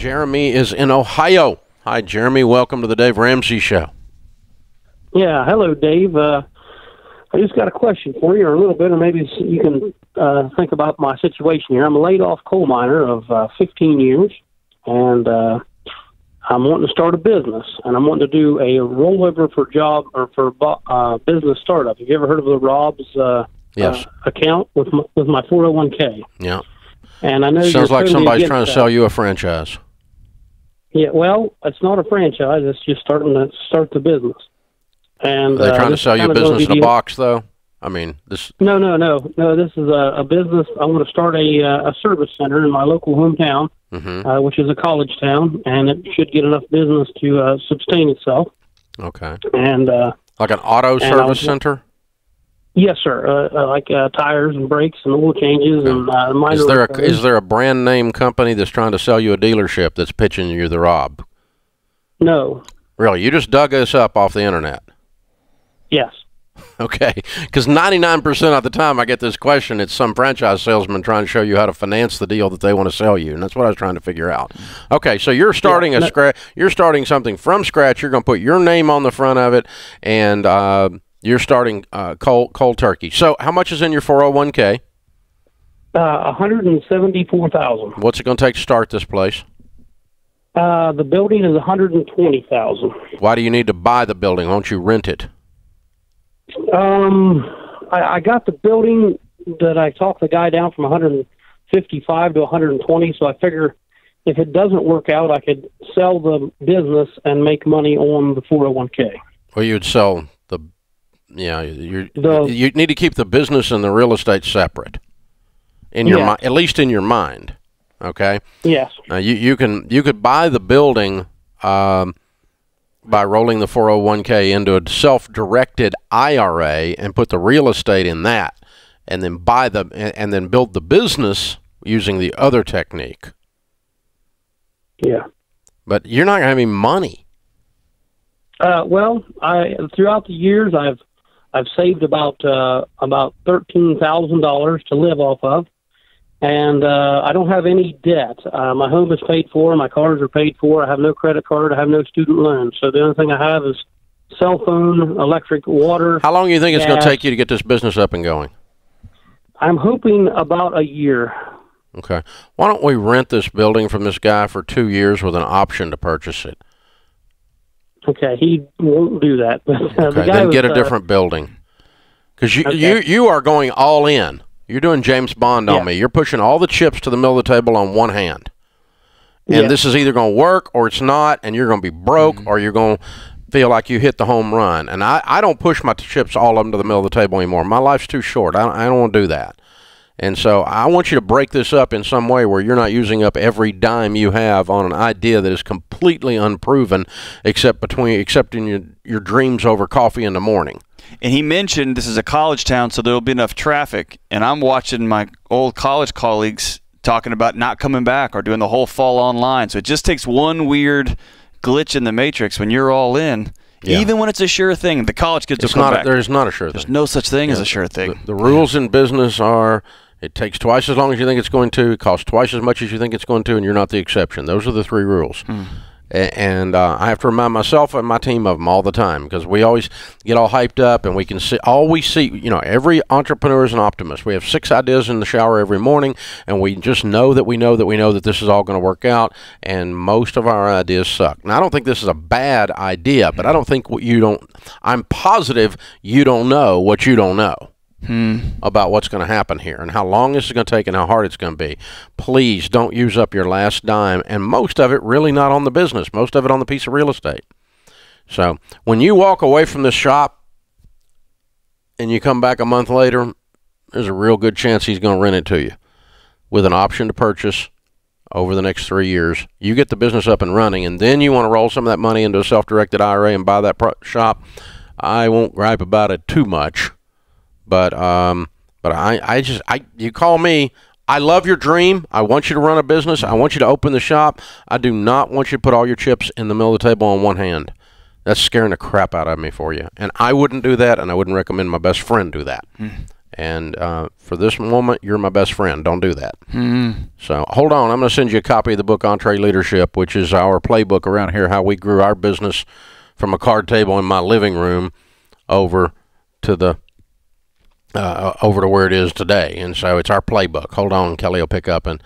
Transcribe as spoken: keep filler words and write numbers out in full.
Jeremy is in Ohio. Hi, Jeremy. Welcome to the Dave Ramsey Show. Yeah. Hello, Dave. Uh, I just got a question for you, or a little bit, or maybe you can uh, think about my situation here. I'm a laid-off coal miner of uh, fifteen years, and uh, I'm wanting to start a business, and I'm wanting to do a rollover for job or for uh, business startup. Have you ever heard of the Rob's uh, yes. uh, account with my, with my four oh one K? Yeah. And I know sounds like somebody's trying to that. sell you a franchise. Yeah, well, it's not a franchise. It's just starting to start the business. And, Are they uh, trying to sell you a business in a box, though? I mean, this... No, no, no. No, this is a, a business. I want to start a, uh, a service center in my local hometown, mm-hmm. uh, which is a college town, and it should get enough business to uh, sustain itself. Okay. And uh, like an auto service center? Yes, sir. Uh, uh, like uh, tires and brakes and oil changes. Okay. and uh, minor is there a, Is there a brand-name company that's trying to sell you a dealership that's pitching you the Rob? No. Really? You just dug this up off the Internet? Yes. Okay, because ninety-nine percent of the time I get this question, it's some franchise salesman trying to show you how to finance the deal that they want to sell you, and that's what I was trying to figure out. Okay, so you're starting yeah, a scratch. You're starting something from scratch. You're going to put your name on the front of it, and uh, you're starting uh, cold cold turkey. So, how much is in your four oh one K? Uh, one hundred and seventy-four thousand. What's it going to take to start this place? Uh, the building is one hundred and twenty thousand. Why do you need to buy the building? Won't you rent it? Um, I, I got the building that I talked the guy down from one fifty-five to one twenty, so I figure if it doesn't work out, I could sell the business and make money on the four oh one K. Well, you'd sell the, yeah, you you need to keep the business and the real estate separate in your yeah. mind, at least in your mind. Okay. Yes. Now you you can you could buy the building. Um, by rolling the four oh one K into a self-directed I R A and put the real estate in that, and then buy the and then build the business using the other technique. Yeah, but you're not going to have any money. Uh, well, I throughout the years I've I've saved about uh, about thirteen thousand dollars to live off of, and uh, I don't have any debt. Uh, my home is paid for. My cars are paid for. I have no credit card. I have no student loan. So the only thing I have is cell phone, electric, water. How long do you think gas. It's going to take you to get this business up and going? I'm hoping about a year. Okay. Why don't we rent this building from this guy for two years with an option to purchase it? Okay. He won't do that. Okay. The guy then was, get a different uh, building. Because you, okay. you, you are going all in. You're doing James Bond on yeah. me. You're pushing all the chips to the middle of the table on one hand. And yeah. this is either going to work or it's not, and you're going to be broke mm-hmm. or you're going to feel like you hit the home run. And I, I don't push my chips all of them to the middle of the table anymore. My life's too short. I, I don't want to do that. And so I want you to break this up in some way where you're not using up every dime you have on an idea that is completely unproven except between except in your, your dreams over coffee in the morning. And he mentioned this is a college town, so there'll be enough traffic. And I'm watching my old college colleagues talking about not coming back or doing the whole fall online. So it just takes one weird glitch in the matrix when you're all in, yeah. even when it's a sure thing. The college kids will come back. There's not a sure thing. There's no such thing yeah, as a sure thing. The, the rules yeah. in business are it takes twice as long as you think it's going to, it costs twice as much as you think it's going to, and you're not the exception. Those are the three rules. Mm. And uh, I have to remind myself and my team of them all the time because we always get all hyped up and we can see, all we see, you know, every entrepreneur is an optimist. We have six ideas in the shower every morning, and we just know that we know that we know that this is all going to work out, and most of our ideas suck. Now, I don't think this is a bad idea, but I don't think what you don't, I'm positive you don't know what you don't know. Hmm. About what's going to happen here and how long this is going to take and how hard it's going to be. Please don't use up your last dime, and most of it really not on the business, most of it on the piece of real estate. So when you walk away from this shop and you come back a month later, there's a real good chance he's going to rent it to you with an option to purchase over the next three years. You get the business up and running, and then you want to roll some of that money into a self-directed I R A and buy that pro shop. I won't gripe about it too much. But um, but I, I just I you call me. I love your dream. I want you to run a business. I want you to open the shop. I do not want you to put all your chips in the middle of the table on one hand. That's scaring the crap out of me for you. And I wouldn't do that, and I wouldn't recommend my best friend do that. Mm. And uh, for this moment, you're my best friend. Don't do that. Mm-hmm. So hold on. I'm going to send you a copy of the book Entree Leadership, which is our playbook around here, how we grew our business from a card table in my living room over to the uh, over to where it is today. And so it's our playbook. Hold on. Kelly will pick up and